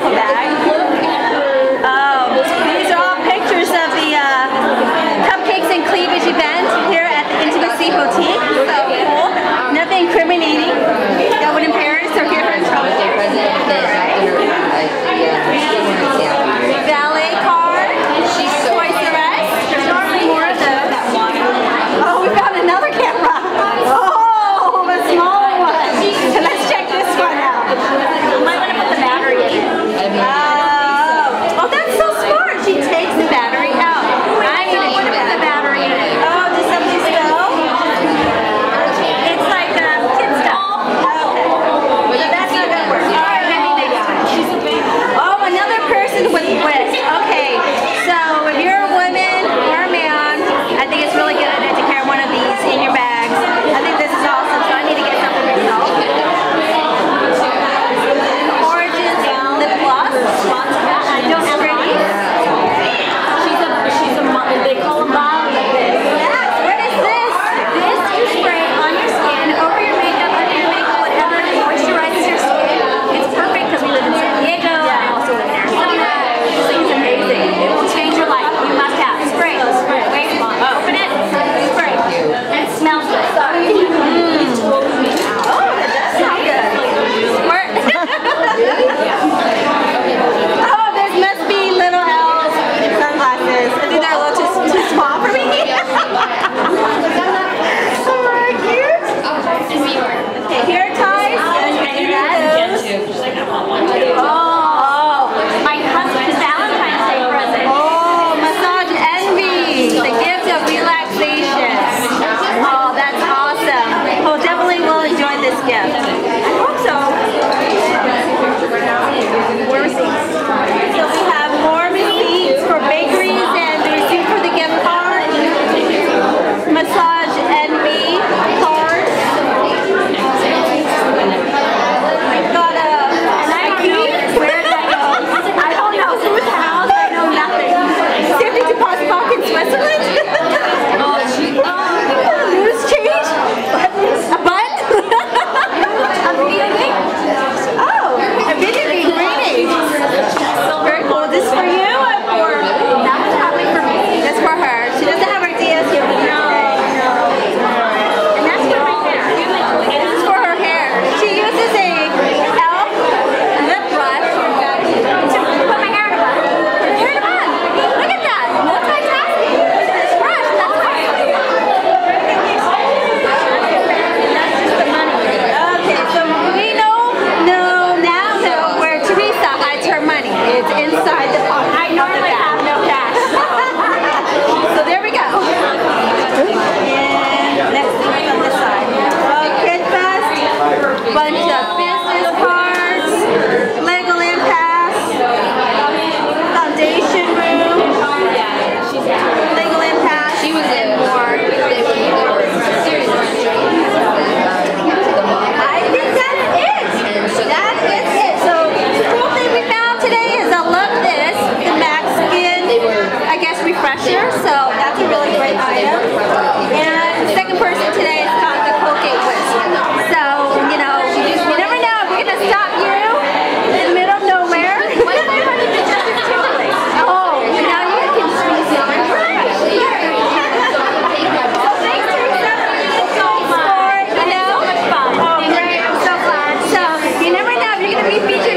beautiful bag. These are all pictures of the Cupcakes and Cleavage event here at the Intimacy Boutique. So cool. Nothing incriminating. That would impair us, so here for trouble. Ballet card. She's twice the rest. There's normally more of those. Oh, we found another camera. Oh, the smaller one. So let's check this one out. I might want to put the battery in it. Oh, that's so smart. She takes the battery out. I don't want to put the battery in it. Oh, does something spill? It's like a kid's doll. Okay. So that's not going to work. All right, maybe they got it. Oh, another person with whisk. Okay. So if you're a woman or a man, I think it's really good to carry one of these in your bags. I think this is awesome, so I need to get something myself. Origins lip gloss. I don't have any. She's a mom. They call them mom like this. Yes. What is this? This you spray on your skin, over your makeup, under your makeup, whatever moisturizes your skin. It's perfect because we live in San Diego. I also live in Arizona. This thing's amazing. It will change your life. You must have it. Spray. Wait, mom. Open it. Spray. It smells good. Oh, that does sound good. Squirt. Oh, there must be little elves in sunglasses. I think they're a little too small for me. So cute. Okay, hair ties. Oh, my husband's Valentine's Day present. Oh, massage envy. The gift of relaxation. Oh, that's awesome. Oh, definitely will enjoy this gift. I hope so. More receipts. So we have more receipts for bakeries and the receipt for the gift card. Massage envy card. We've got a key. Where did I go? I don't know whose house. I know nothing. Safety deposit box in Switzerland? Loose change? A bun? A video game? Oh, a video game. Greetings. Very cool. Is this for you? Or that's probably for me. That's for her. She doesn't have her DS here with her today. And that's for my hair. And this is for her hair. She uses a elf lip brush to put my hair in a bun. Hair in a bun. Look at that. Multitasking. This brush. That's awesome. That's just the money. Okay, so we now know where Teresa hides her money. It's inside the pocket. I normally have no cash. So there we go. And let's see what's on this side. Kidfest, bunch of business cards, Legoland Pass, Foundation Room, Legoland Pass, she was in more. I think that's it. That is it. So the cool thing we found today is I love this, the Max Skin, I guess, refresher. So that's a really great item. And the second person today is got the Colgate Whisk. So, you know, you never know if we're going to stop you in the middle of nowhere. Oh, now you can squeeze it on So thanks for so much. You know, I'm so glad. So you never know if you're going to be featured